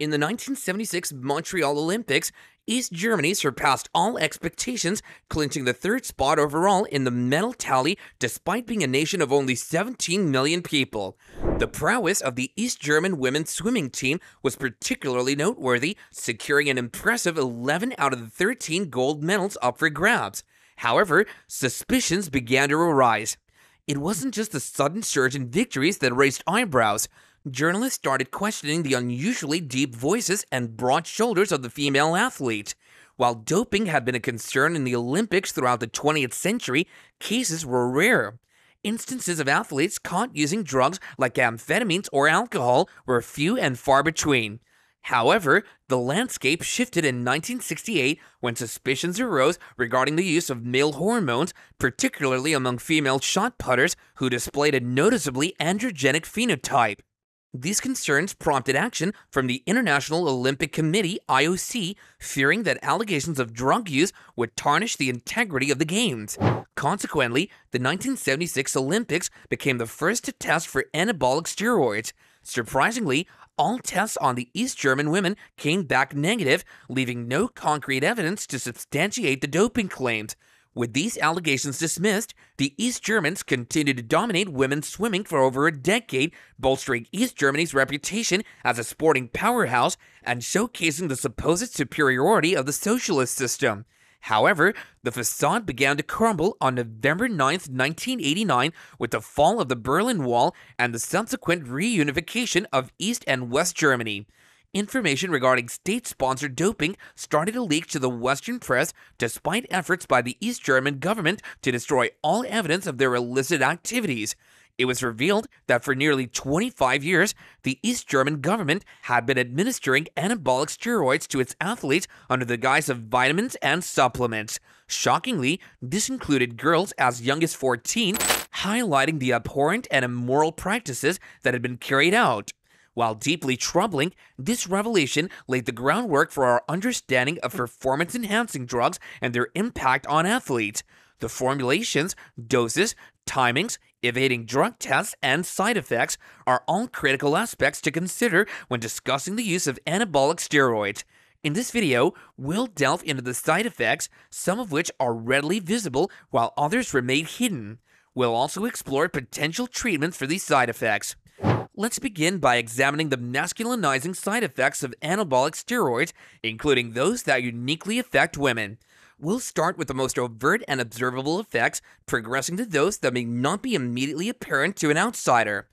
In the 1976 Montreal Olympics, East Germany surpassed all expectations, clinching the third spot overall in the medal tally despite being a nation of only 17 million people. The prowess of the East German women's swimming team was particularly noteworthy, securing an impressive 11 out of the 13 gold medals up for grabs. However, suspicions began to arise. It wasn't just the sudden surge in victories that raised eyebrows. Journalists started questioning the unusually deep voices and broad shoulders of the female athlete. While doping had been a concern in the Olympics throughout the 20th century, cases were rare. Instances of athletes caught using drugs like amphetamines or alcohol were few and far between. However, the landscape shifted in 1968 when suspicions arose regarding the use of male hormones, particularly among female shot putters who displayed a noticeably androgenic phenotype. These concerns prompted action from the International Olympic Committee (IOC), fearing that allegations of drug use would tarnish the integrity of the Games. Consequently, the 1976 Olympics became the first to test for anabolic steroids. Surprisingly, all tests on the East German women came back negative, leaving no concrete evidence to substantiate the doping claims. With these allegations dismissed, the East Germans continued to dominate women's swimming for over a decade, bolstering East Germany's reputation as a sporting powerhouse and showcasing the supposed superiority of the socialist system. However, the facade began to crumble on November 9, 1989, with the fall of the Berlin Wall and the subsequent reunification of East and West Germany. Information regarding state-sponsored doping started to leak to the Western press despite efforts by the East German government to destroy all evidence of their illicit activities. It was revealed that for nearly 25 years, the East German government had been administering anabolic steroids to its athletes under the guise of vitamins and supplements. Shockingly, this included girls as young as 14, highlighting the abhorrent and immoral practices that had been carried out. While deeply troubling, this revelation laid the groundwork for our understanding of performance-enhancing drugs and their impact on athletes. The formulations, doses, timings, evading drug tests, and side effects are all critical aspects to consider when discussing the use of anabolic steroids. In this video, we'll delve into the side effects, some of which are readily visible while others remain hidden. We'll also explore potential treatments for these side effects. Let's begin by examining the masculinizing side effects of anabolic steroids, including those that uniquely affect women. We'll start with the most overt and observable effects, progressing to those that may not be immediately apparent to an outsider.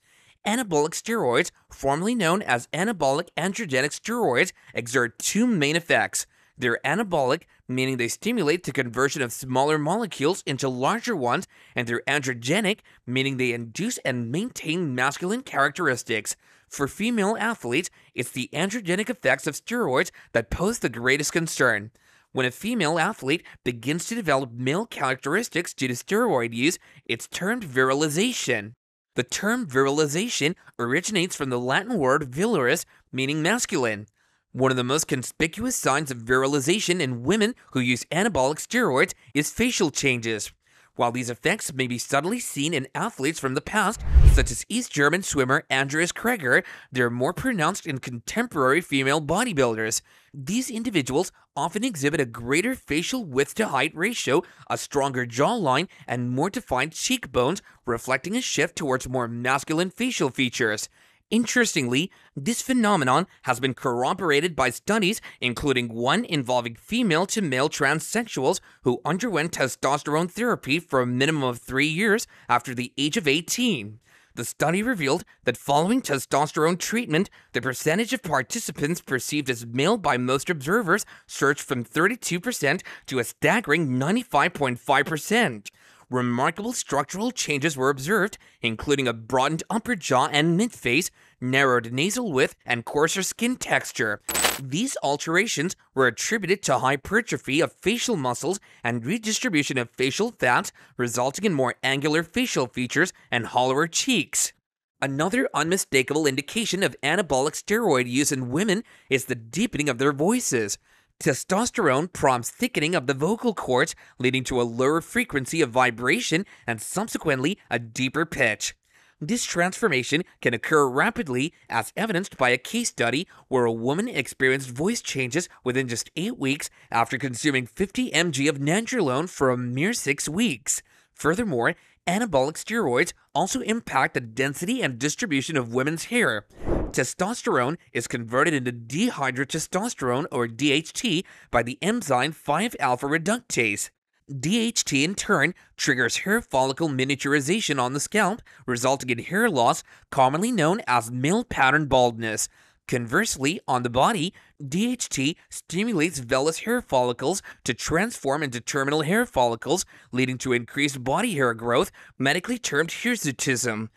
Anabolic steroids, formerly known as anabolic androgenic steroids, exert two main effects. They're anabolic, meaning they stimulate the conversion of smaller molecules into larger ones, and they're androgenic, meaning they induce and maintain masculine characteristics. For female athletes, it's the androgenic effects of steroids that pose the greatest concern. When a female athlete begins to develop male characteristics due to steroid use, it's termed virilization. The term virilization originates from the Latin word virilis, meaning masculine. One of the most conspicuous signs of virilization in women who use anabolic steroids is facial changes. While these effects may be subtly seen in athletes from the past, such as East German swimmer Andreas Krieger, they're more pronounced in contemporary female bodybuilders. These individuals often exhibit a greater facial width-to-height ratio, a stronger jawline, and more defined cheekbones, reflecting a shift towards more masculine facial features. Interestingly, this phenomenon has been corroborated by studies, including one involving female-to-male transsexuals who underwent testosterone therapy for a minimum of 3 years after the age of 18. The study revealed that following testosterone treatment, the percentage of participants perceived as male by most observers surged from 32% to a staggering 95.5%. Remarkable structural changes were observed, including a broadened upper jaw and midface, narrowed nasal width, and coarser skin texture. These alterations were attributed to hypertrophy of facial muscles and redistribution of facial fat, resulting in more angular facial features and hollower cheeks. Another unmistakable indication of anabolic steroid use in women is the deepening of their voices. Testosterone prompts thickening of the vocal cords, leading to a lower frequency of vibration and subsequently a deeper pitch. This transformation can occur rapidly, as evidenced by a case study where a woman experienced voice changes within just 8 weeks after consuming 50 mg of nandrolone for a mere 6 weeks. Furthermore, anabolic steroids also impact the density and distribution of women's hair. Testosterone is converted into dihydrotestosterone, or DHT, by the enzyme 5-alpha reductase. DHT, in turn, triggers hair follicle miniaturization on the scalp, resulting in hair loss, commonly known as male pattern baldness. Conversely, on the body, DHT stimulates vellus hair follicles to transform into terminal hair follicles, leading to increased body hair growth, medically termed hirsutism.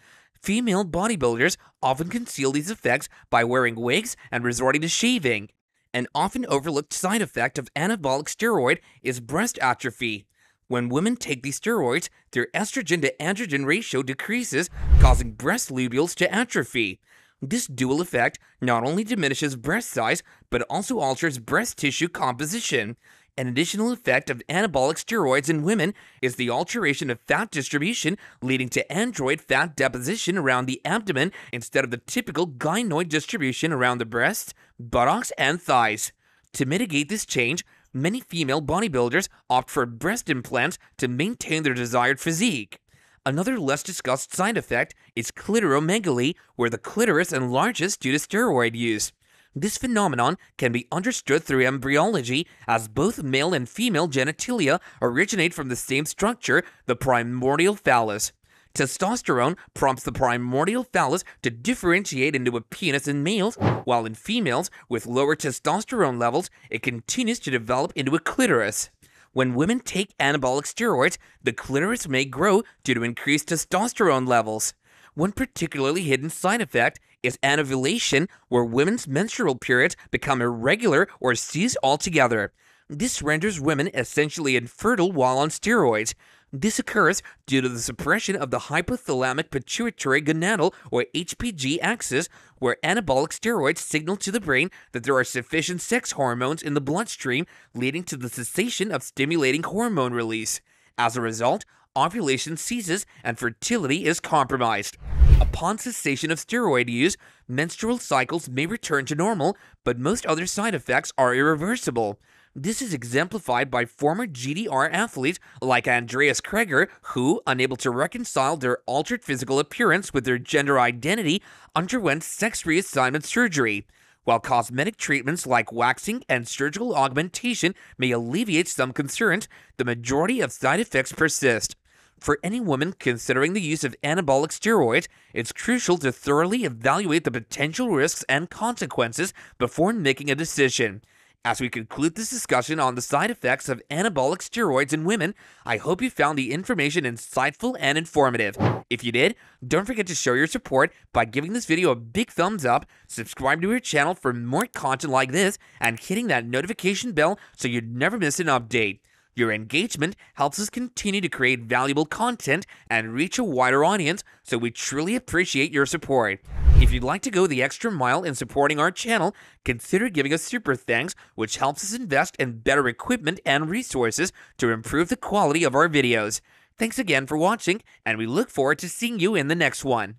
Female bodybuilders often conceal these effects by wearing wigs and resorting to shaving. An often overlooked side effect of anabolic steroid is breast atrophy. When women take these steroids, their estrogen to androgen ratio decreases, causing breast lobules to atrophy. This dual effect not only diminishes breast size, but also alters breast tissue composition. An additional effect of anabolic steroids in women is the alteration of fat distribution, leading to android fat deposition around the abdomen instead of the typical gynoid distribution around the breasts, buttocks, and thighs. To mitigate this change, many female bodybuilders opt for breast implants to maintain their desired physique. Another less discussed side effect is clitoromegaly, where the clitoris enlarges due to steroid use. This phenomenon can be understood through embryology, as both male and female genitalia originate from the same structure, the primordial phallus. Testosterone prompts the primordial phallus to differentiate into a penis in males, while in females with lower testosterone levels, it continues to develop into a clitoris. When women take anabolic steroids, the clitoris may grow due to increased testosterone levels. One particularly hidden side effect is anovulation, where women's menstrual periods become irregular or cease altogether. This renders women essentially infertile while on steroids. This occurs due to the suppression of the hypothalamic pituitary gonadal, or HPG, axis, where anabolic steroids signal to the brain that there are sufficient sex hormones in the bloodstream, leading to the cessation of stimulating hormone release. As a result, ovulation ceases and fertility is compromised. Upon cessation of steroid use, menstrual cycles may return to normal, but most other side effects are irreversible. This is exemplified by former GDR athletes like Andreas Krieger, who, unable to reconcile their altered physical appearance with their gender identity, underwent sex reassignment surgery. While cosmetic treatments like waxing and surgical augmentation may alleviate some concerns, the majority of side effects persist. For any woman considering the use of anabolic steroids, it's crucial to thoroughly evaluate the potential risks and consequences before making a decision. As we conclude this discussion on the side effects of anabolic steroids in women, I hope you found the information insightful and informative. If you did, don't forget to show your support by giving this video a big thumbs up, subscribe to our channel for more content like this, and hitting that notification bell so you never miss an update. Your engagement helps us continue to create valuable content and reach a wider audience, so we truly appreciate your support. If you'd like to go the extra mile in supporting our channel, consider giving us super thanks, which helps us invest in better equipment and resources to improve the quality of our videos. Thanks again for watching, and we look forward to seeing you in the next one.